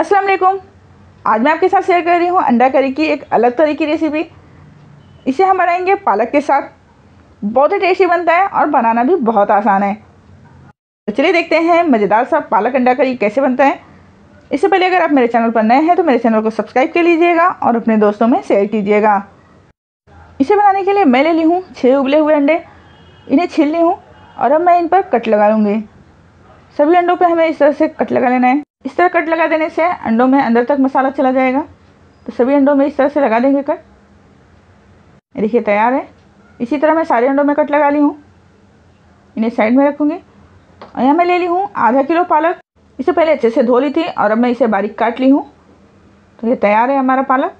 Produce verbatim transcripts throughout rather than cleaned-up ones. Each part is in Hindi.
अस्सलाम वालेकुम। आज मैं आपके साथ शेयर कर रही हूँ अंडा करी की एक अलग तरह की रेसिपी। इसे हम बनाएंगे पालक के साथ। बहुत ही टेस्टी बनता है और बनाना भी बहुत आसान है। तो चलिए देखते हैं मज़ेदार सा पालक अंडा करी कैसे बनता है। इससे पहले अगर आप मेरे चैनल पर नए हैं तो मेरे चैनल को सब्सक्राइब कर लीजिएगा और अपने दोस्तों में शेयर कीजिएगा। इसे बनाने के लिए मैं ले ली हूँ छः उबले हुए अंडे। इन्हें छील ली हूँ और अब मैं इन पर कट लगा लूँगी। सभी अंडों पर हमें इस तरह से कट लगा लेना है। इस तरह कट लगा देने से अंडों में अंदर तक मसाला चला जाएगा। तो सभी अंडों में इस तरह से लगा देंगे कट। देखिए तैयार है। इसी तरह मैं सारे अंडों में कट लगा ली हूँ। इन्हें साइड में रखूँगी। और यहाँ मैं ले ली हूँ आधा किलो पालक। इसे पहले अच्छे से धो ली थी और अब मैं इसे बारीक काट ली हूँ। तो ये तैयार है हमारा पालक।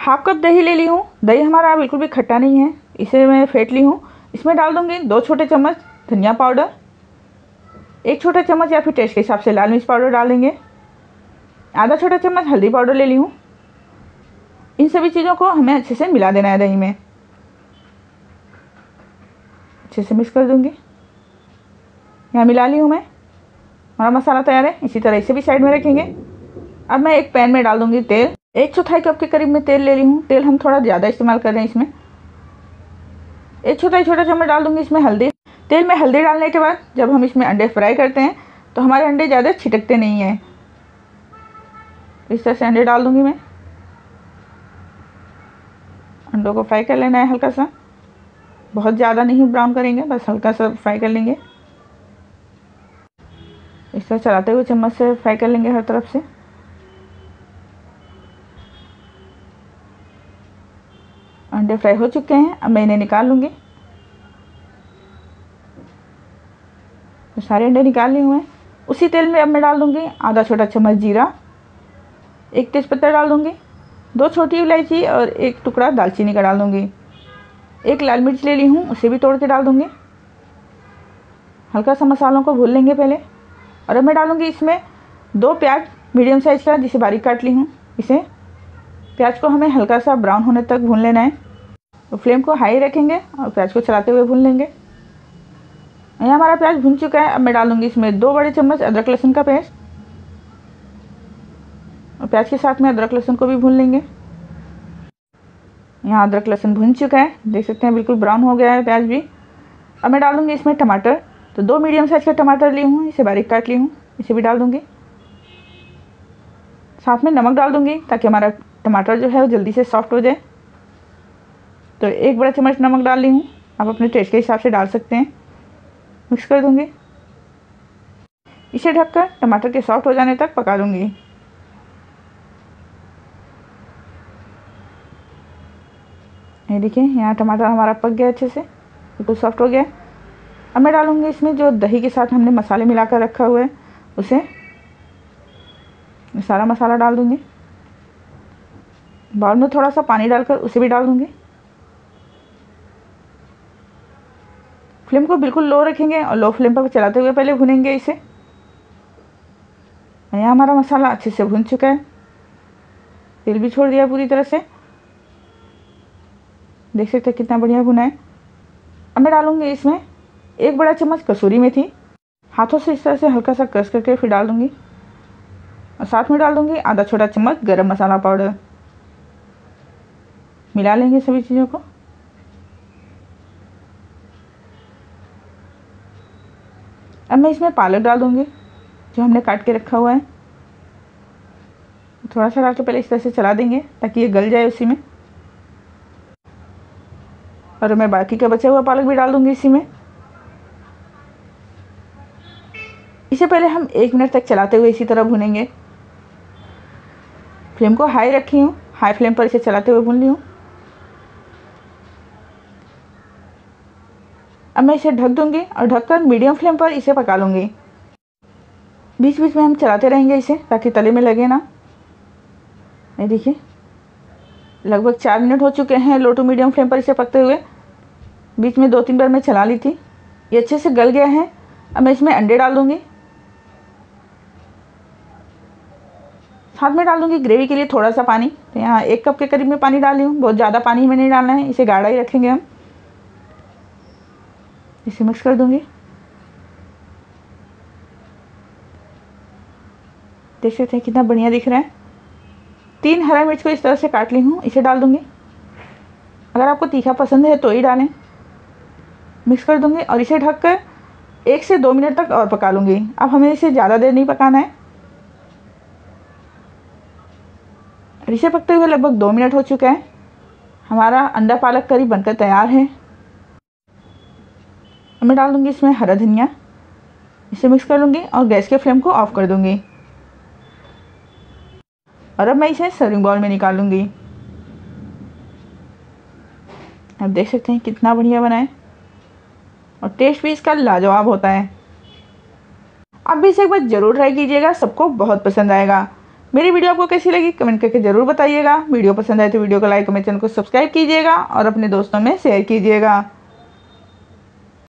हाफ कप दही ले ली हूँ। दही हमारा बिल्कुल भी खट्टा नहीं है, इसे मैं फेंट ली हूँ। इसमें डाल दूँगी दो छोटे चम्मच धनिया पाउडर, एक छोटा चम्मच या फिर टेस्ट के हिसाब से लाल मिर्च पाउडर डाल देंगे। आधा छोटा चम्मच हल्दी पाउडर ले ली हूँ। इन सभी चीज़ों को हमें अच्छे से मिला देना है। दही में अच्छे से मिक्स कर दूँगी। यहाँ मिला ली हूँ मैं। हमारा मसाला तैयार है। इसी तरह इसे भी साइड में रखेंगे। अब मैं एक पैन में डाल दूँगी तेल। एक चौथाई कप के करीब मैं तेल ले ली हूँ। तेल हम थोड़ा ज़्यादा इस्तेमाल कर रहे हैं इसमें। एक चौथाई छोटा चम्मच डाल दूँगी इसमें हल्दी। तेल में हल्दी डालने के बाद जब हम इसमें अंडे फ्राई करते हैं तो हमारे अंडे ज़्यादा छिटकते नहीं हैं। इस तरह से अंडे डाल दूँगी मैं। अंडों को फ्राई कर लेना है हल्का सा, बहुत ज़्यादा नहीं ब्राउन करेंगे, बस हल्का सा फ्राई कर लेंगे। इस तरह चलाते हुए चम्मच से फ्राई कर लेंगे हर तरफ से। अंडे फ्राई हो चुके हैं। अब मैं इन्हें निकाल लूँगी। तो सारे अंडे निकाल लिए हुए हैं। उसी तेल में अब मैं डाल दूँगी आधा छोटा चम्मच जीरा, एक तेज़पत्ता डाल दूँगी, दो छोटी इलायची और एक टुकड़ा दालचीनी का डाल दूँगी। एक लाल मिर्च ले ली हूँ, उसे भी तोड़ के डाल दूँगी। हल्का सा मसालों को भून लेंगे पहले। और अब मैं डालूँगी इसमें दो प्याज मीडियम साइज़ का, जिसे बारीक काट ली हूँ। इसे प्याज को हमें हल्का सा ब्राउन होने तक भून लेना है। तो फ्लेम को हाई रखेंगे और प्याज को चलाते हुए भून लेंगे। ये हमारा प्याज भुन चुका है। अब मैं डालूंगी इसमें दो बड़े चम्मच अदरक लहसुन का पेस्ट। और प्याज के साथ में अदरक लहसुन को भी भून लेंगे। यहाँ अदरक लहसुन भुन चुका है, देख सकते हैं बिल्कुल ब्राउन हो गया है प्याज भी। अब मैं डालूंगी इसमें टमाटर। तो दो मीडियम साइज का टमाटर ली हूँ, इसे बारीक काट ली हूँ, इसे भी डाल दूँगी। साथ में नमक डाल दूँगी ताकि हमारा टमाटर जो है वो जल्दी से सॉफ्ट हो जाए। तो एक बड़ा चम्मच नमक डाल ली हूँ, आप अपने टेस्ट के हिसाब से डाल सकते हैं। मिक्स कर दूँगी। इसे ढककर टमाटर के सॉफ्ट हो जाने तक पका लूँगी। ये देखिए यहाँ टमाटर हमारा पक गया अच्छे से, बिल्कुल सॉफ्ट हो गया। अब मैं डालूँगी इसमें जो दही के साथ हमने मसाले मिलाकर रखा हुआ है उसे, सारा मसाला डाल दूँगी। बाउल में थोड़ा सा पानी डालकर उसे भी डाल दूँगी। फ्लेम को बिल्कुल लो रखेंगे और लो फ्लेम पर चलाते हुए पहले भुनेंगे इसे। यहाँ हमारा मसाला अच्छे से भुन चुका है, तेल भी छोड़ दिया पूरी तरह से, देख सकते हैं कितना बढ़िया भुना है। अब मैं डालूँगी इसमें एक बड़ा चम्मच कसूरी मेथी। हाथों से इस तरह से हल्का सा क्रश करके फिर डाल दूँगी। और साथ में डाल दूँगी आधा छोटा चम्मच गरम मसाला पाउडर। मिला लेंगे सभी चीज़ों को। अब मैं इसमें पालक डाल दूँगी जो हमने काट के रखा हुआ है। थोड़ा सा डाल के पहले इस तरह से चला देंगे ताकि ये गल जाए उसी में। और मैं बाकी का बचा हुआ पालक भी डाल दूँगी इसी में। इसे पहले हम एक मिनट तक चलाते हुए इसी तरह भुनेंगे। फ्लेम को हाई रखी हूँ, हाई फ्लेम पर इसे चलाते हुए भून ली हूँ। अब मैं इसे ढक दूंगी और ढककर मीडियम फ्लेम पर इसे पका लूँगी। बीच बीच में हम चलाते रहेंगे इसे ताकि तले में लगे ना। ये देखिए लगभग चार मिनट हो चुके हैं लो टू मीडियम फ्लेम पर इसे पकते हुए। बीच में दो तीन बार मैं चला ली थी। ये अच्छे से गल गया है। अब मैं इसमें अंडे डाल दूँगी। साथ में डाल दूँगी ग्रेवी के लिए थोड़ा सा पानी। तो यहाँ एक कप के करीब में पानी डाली हूँ। बहुत ज़्यादा पानी हमें नहीं डालना है, इसे गाढ़ा ही रखेंगे हम। इसे मिक्स कर दूंगी। देख सकते हैं कितना बढ़िया दिख रहा है। तीन हरा मिर्च को इस तरह से काट ली हूँ, इसे डाल दूँगी। अगर आपको तीखा पसंद है तो ही डालें। मिक्स कर दूँगी और इसे ढककर एक से दो मिनट तक और पका लूँगी। अब हमें इसे ज़्यादा देर नहीं पकाना है। इसे पकते हुए लगभग दो मिनट हो चुका है। हमारा अंडा पालक करी बनकर तैयार है। मैं डाल दूँगी इसमें हरा धनिया, इसे मिक्स कर लूँगी और गैस के फ्लेम को ऑफ कर दूँगी। और अब मैं इसे सर्विंग बाउल में निकाल लूँगी। आप देख सकते हैं कितना बढ़िया बना है और टेस्ट भी इसका लाजवाब होता है। आप भी इसे एक बार ज़रूर ट्राई कीजिएगा, सबको बहुत पसंद आएगा। मेरी वीडियो आपको कैसी लगी कमेंट करके ज़रूर बताइएगा। वीडियो पसंद आए तो वीडियो को लाइक और मेरे चैनल को सब्सक्राइब कीजिएगा और अपने दोस्तों में शेयर कीजिएगा।